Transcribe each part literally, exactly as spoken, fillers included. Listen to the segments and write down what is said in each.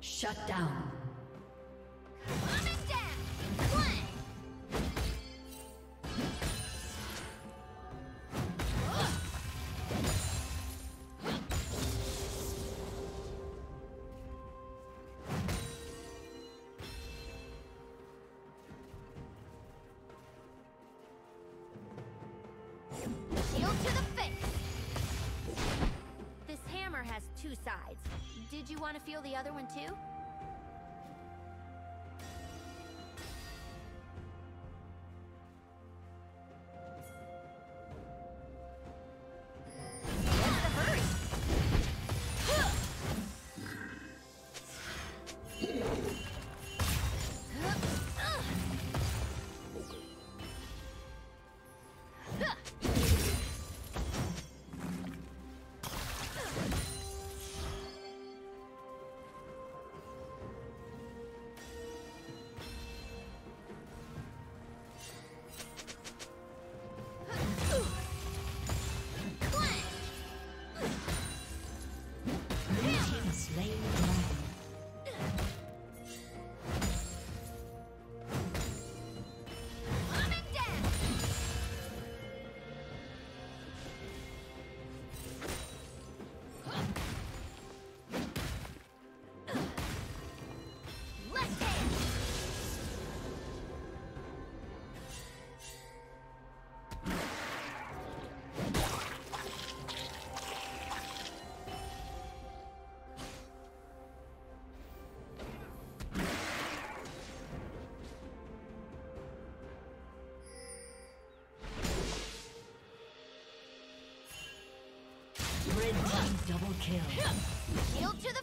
Shut down. Two sides. Did you want to feel the other one too? Red team double kill. Shield to the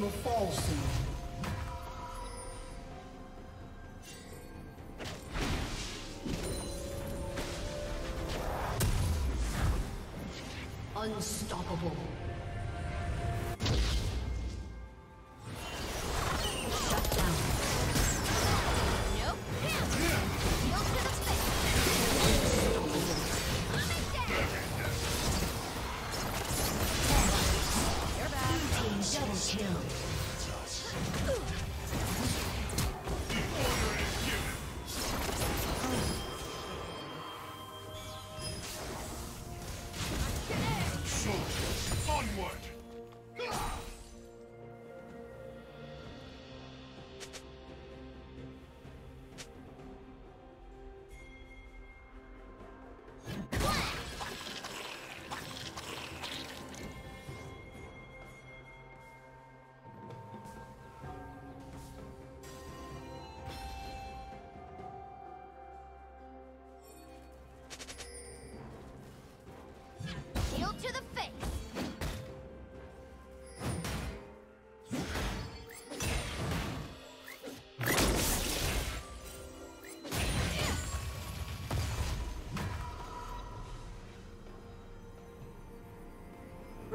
Will fall soon. Unstoppable. The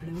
Blue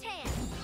Ten.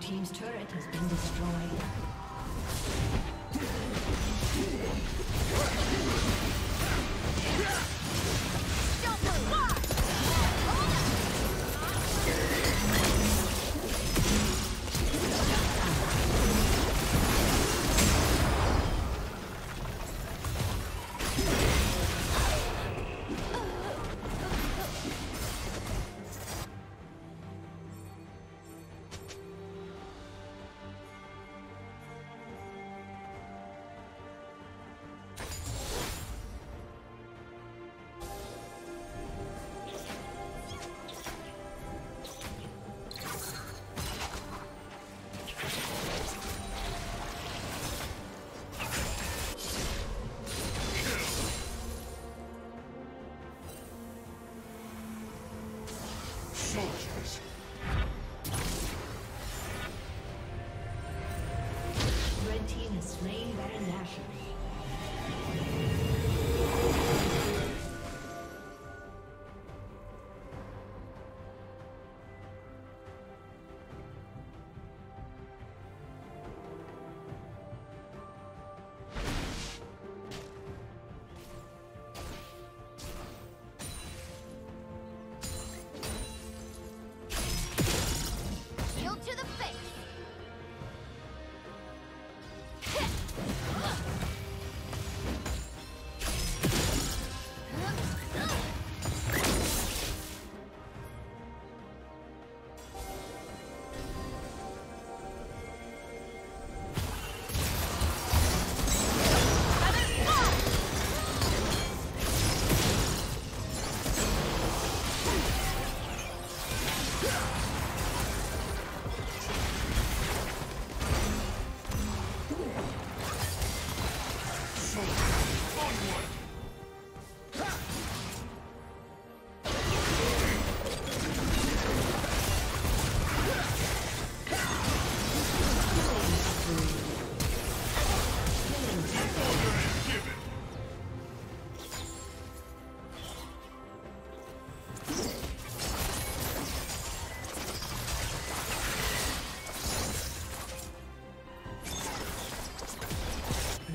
Team's turret has been destroyed. Red team's turret has been destroyed. Blue team slain the dragon. Slain Baron Nashor.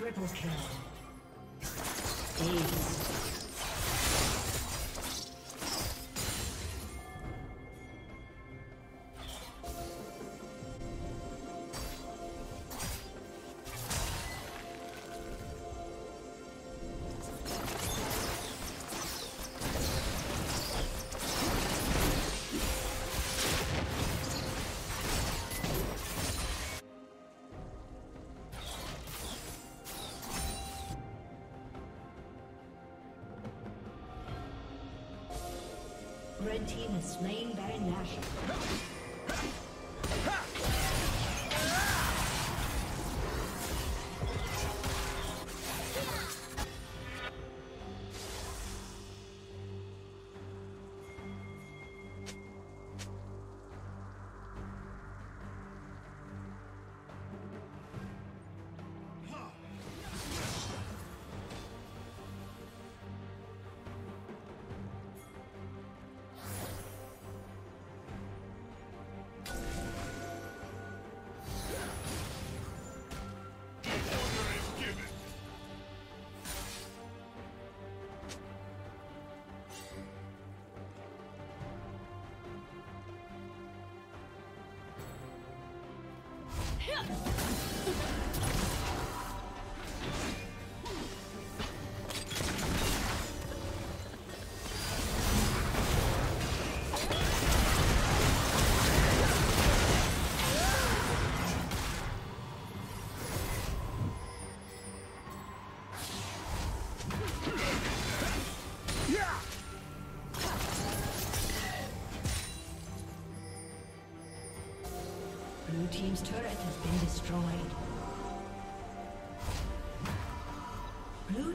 Triple kill. Ace. Red team is slain Baron Nashor. Blue team's turret has been destroyed. Blue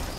Strong.